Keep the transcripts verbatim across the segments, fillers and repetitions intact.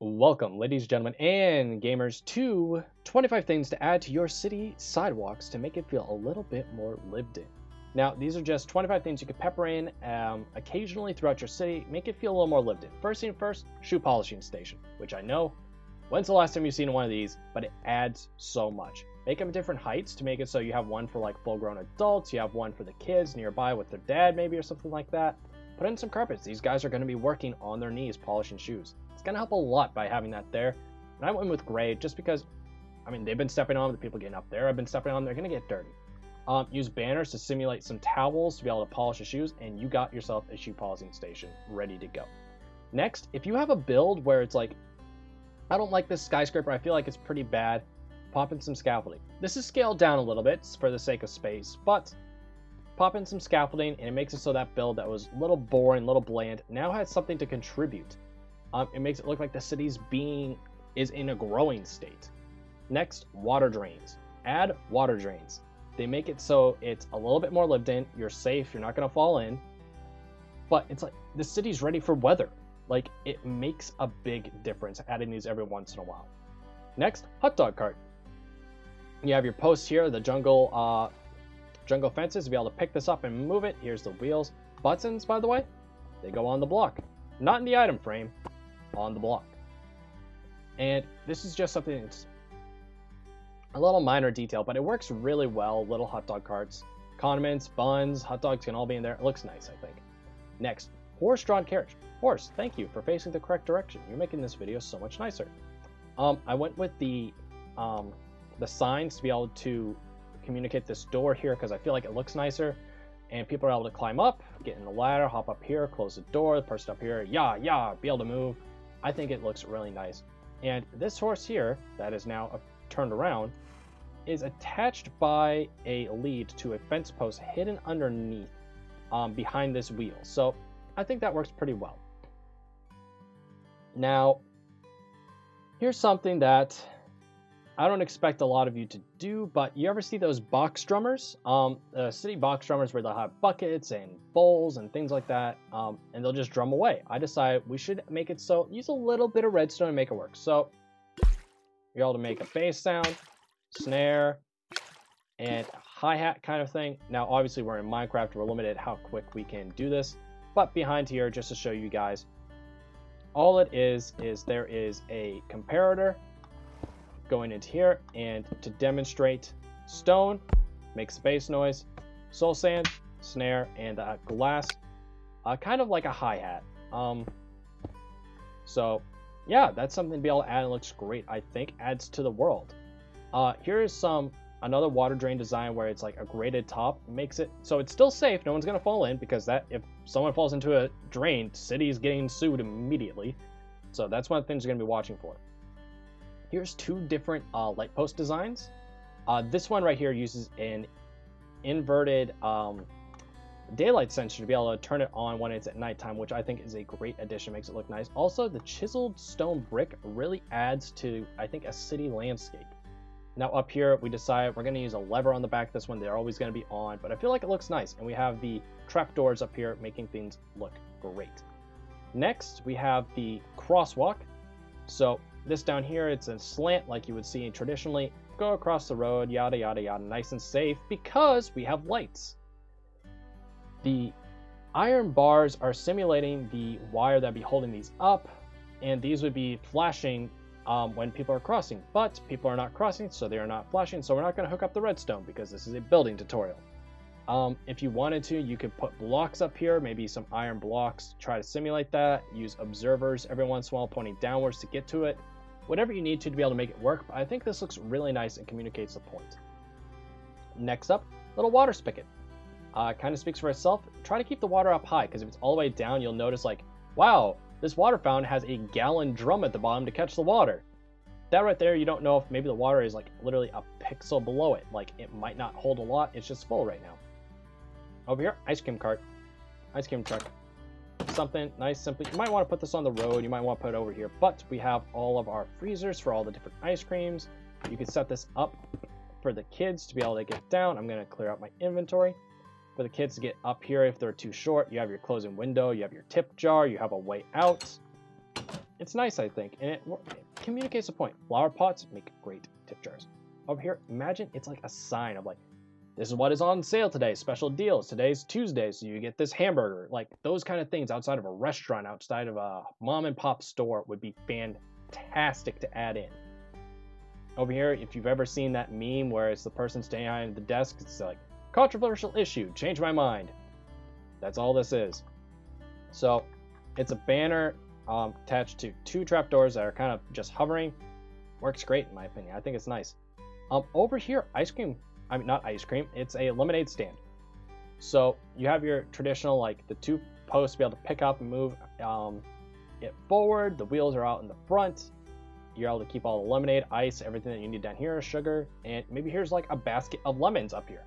Welcome, ladies and gentlemen and gamers, to twenty-five things to add to your city sidewalks to make it feel a little bit more lived in. Now, these are just twenty-five things you could pepper in um, occasionally throughout your city, make it feel a little more lived in. First thing first, shoe polishing station, which I know, when's the last time you've seen one of these, but it adds so much. Make them different heights to make it so you have one for like full-grown adults, you have one for the kids nearby with their dad maybe or something like that. Put in some carpets. These guys are going to be working on their knees polishing shoes. It's going to help a lot by having that there. And I went with gray just because, I mean, they've been stepping on, the people getting up there have been stepping on, they're going to get dirty. Um, use banners to simulate some towels to be able to polish the shoes, and you got yourself a shoe polishing station ready to go. Next, if you have a build where it's like, I don't like this skyscraper, I feel like it's pretty bad, pop in some scaffolding. This is scaled down a little bit for the sake of space, but pop in some scaffolding and it makes it so that build that was a little boring, a little bland, now has something to contribute. Um, it makes it look like the city's being is in a growing state. Next, water drains. Add water drains. They make it so it's a little bit more lived in, you're safe, you're not gonna fall in, but it's like the city's ready for weather. Like, it makes a big difference adding these every once in a while. Next, hot dog cart. You have your posts here, the jungle, uh, jungle fences, to be able to pick this up and move it. Here's the wheels. Buttons, by the way, they go on the block. Not in the item frame, on the block. And this is just something that's a little minor detail, but it works really well, little hot dog carts. Condiments, buns, hot dogs can all be in there. It looks nice, I think. Next, horse-drawn carriage. Horse, thank you for facing the correct direction. You're making this video so much nicer. Um, I went with the, um, the signs to be able to communicate this door here because I feel like it looks nicer. And people are able to climb up, get in the ladder, hop up here, close the door, the person up here, yeah, yeah, be able to move. I think it looks really nice. And this horse here, that is now turned around, is attached by a lead to a fence post hidden underneath um, behind this wheel. So I think that works pretty well. Now, here's something that I don't expect a lot of you to do, but you ever see those box drummers? Um, uh, city box drummers where they'll have buckets and bowls and things like that, um, and they'll just drum away. I decided we should make it so, use a little bit of redstone and make it work. So you're able to make a bass sound, snare, and hi-hat kind of thing. Now, obviously we're in Minecraft, we're limited how quick we can do this, but behind here, just to show you guys, all it is, is there is a comparator going into here, and to demonstrate, stone makes bass noise, soul sand, snare, and uh, glass, uh, kind of like a hi-hat. Um, so yeah, that's something to be able to add. It looks great, I think, adds to the world. Uh, here is some another water drain design where it's like a grated top, makes it so it's still safe, no one's gonna fall in, because that if someone falls into a drain, city's getting sued immediately. So that's one of the things you're gonna be watching for. Here's two different uh, light post designs. Uh, this one right here uses an inverted um, daylight sensor to be able to turn it on when it's at nighttime, which I think is a great addition, makes it look nice. Also, the chiseled stone brick really adds to, I think, a city landscape. Now up here, we decide we're gonna use a lever on the back of this one. They're always gonna be on, but I feel like it looks nice. And we have the trapdoors up here making things look great. Next, we have the crosswalk. So this down here, it's a slant like you would see traditionally. Go across the road, yada, yada, yada, nice and safe because we have lights. The iron bars are simulating the wire that'd be holding these up, and these would be flashing um, when people are crossing, but people are not crossing, so they are not flashing, so we're not gonna hook up the redstone because this is a building tutorial. Um, if you wanted to, you could put blocks up here, maybe some iron blocks, try to simulate that, use observers every once in a while pointing downwards to get to it. Whatever you need to to be able to make it work, but I think this looks really nice and communicates the point. Next up, little water spigot. Uh, kind of speaks for itself. Try to keep the water up high, because if it's all the way down, you'll notice like, wow, this water fountain has a gallon drum at the bottom to catch the water. That right there, you don't know if maybe the water is like literally a pixel below it. Like, it might not hold a lot, it's just full right now. Over here, ice cream cart, ice cream truck. Something nice, simply. You might want to put this on the road, you might want to put it over here, but we have all of our freezers for all the different ice creams. You can set this up for the kids to be able to get down. I'm going to clear out my inventory. For the kids to get up here if they're too short, you have your closing window, you have your tip jar, you have a way out. It's nice, I think, and it, it communicates the point. Flower pots make great tip jars. Over here, imagine it's like a sign of like, this is what is on sale today, special deals. Today's Tuesday, so you get this hamburger. Like those kind of things outside of a restaurant, outside of a mom and pop store would be fantastic to add in. Over here, if you've ever seen that meme where it's the person standing behind the desk, it's like, controversial issue, change my mind. That's all this is. So it's a banner um, attached to two trapdoors that are kind of just hovering. Works great in my opinion. I think it's nice. Um, over here, ice cream, I mean not ice cream, it's a lemonade stand. So you have your traditional, like the two posts to be able to pick up and move um, it forward. The wheels are out in the front. You're able to keep all the lemonade, ice, everything that you need down here, sugar, and maybe here's like a basket of lemons up here.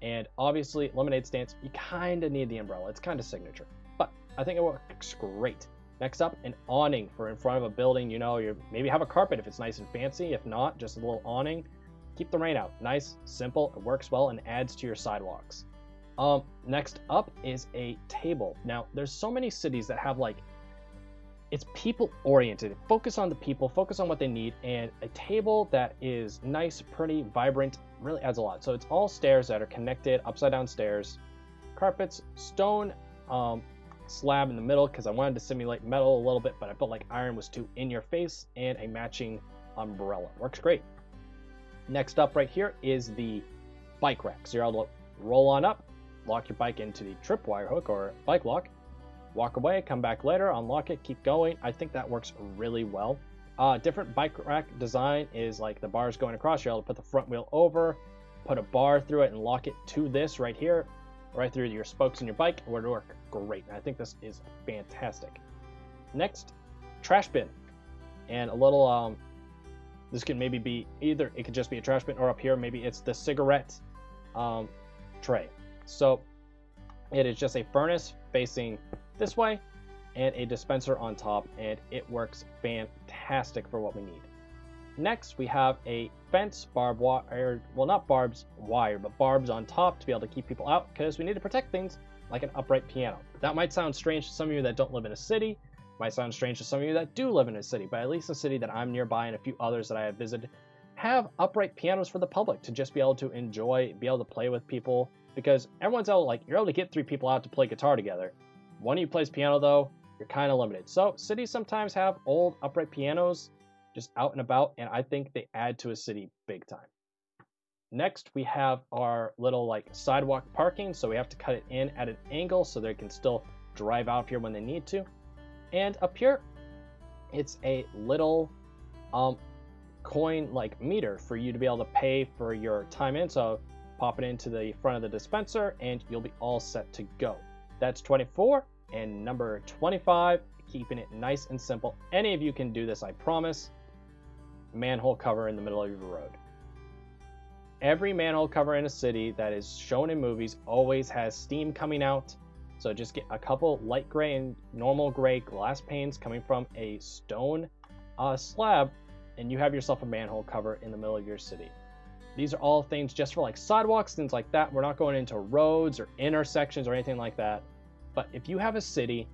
And obviously, lemonade stands, you kind of need the umbrella. It's kind of signature, but I think it works great. Next up, an awning for in front of a building. You know, you maybe have a carpet if it's nice and fancy. If not, just a little awning. Keep the rain out. Nice, simple, it works well and adds to your sidewalks. Um, next up is a table. Now, there's so many cities that have like, it's people oriented. Focus on the people, focus on what they need, and a table that is nice, pretty, vibrant, really adds a lot. So it's all stairs that are connected, upside down stairs, carpets, stone um, slab in the middle, because I wanted to simulate metal a little bit, but I felt like iron was too in your face, and a matching umbrella. Works great. Next up right here is the bike rack. So you're able to roll on up, lock your bike into the tripwire hook or bike lock, walk away, come back later, unlock it, keep going. I think that works really well. Uh, different bike rack design is like the bars going across. You're able to put the front wheel over, put a bar through it and lock it to this right here, right through your spokes in your bike. It would work great. And I think this is fantastic. Next, trash bin and a little, um, this could maybe be either, it could just be a trash bin or up here, maybe it's the cigarette um, tray. So it is just a furnace facing this way, and a dispenser on top, and it works fantastic for what we need. Next, we have a fence, barbed wire, well not barbs wire, but barbs on top to be able to keep people out, because we need to protect things like an upright piano. That might sound strange to some of you that don't live in a city, might sound strange to some of you that do live in a city, but at least the city that I'm nearby and a few others that I have visited have upright pianos for the public to just be able to enjoy, be able to play with people, because everyone's able, like, you're able to get three people out to play guitar together. One of you plays piano though, you're kind of limited. So cities sometimes have old upright pianos just out and about, and I think they add to a city big time. Next, we have our little like sidewalk parking. So we have to cut it in at an angle so they can still drive out here when they need to. And up here, it's a little um, coin like meter for you to be able to pay for your time in. So pop it into the front of the dispenser and you'll be all set to go. That's twenty-four. And number twenty-five, keeping it nice and simple. Any of you can do this, I promise. Manhole cover in the middle of your road. Every manhole cover in a city that is shown in movies always has steam coming out. So just get a couple light gray and normal gray glass panes coming from a stone uh, slab, and you have yourself a manhole cover in the middle of your city. These are all things just for like sidewalks, things like that. We're not going into roads or intersections or anything like that. But if you have a city,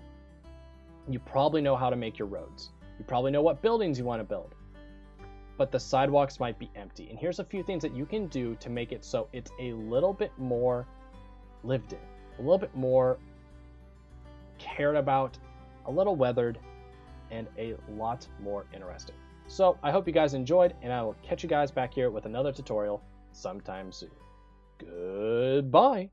you probably know how to make your roads. You probably know what buildings you want to build, but the sidewalks might be empty. And here's a few things that you can do to make it so it's a little bit more lived in, a little bit more cared about, a little weathered, and a lot more interesting. So I hope you guys enjoyed, and I will catch you guys back here with another tutorial sometime soon. Goodbye.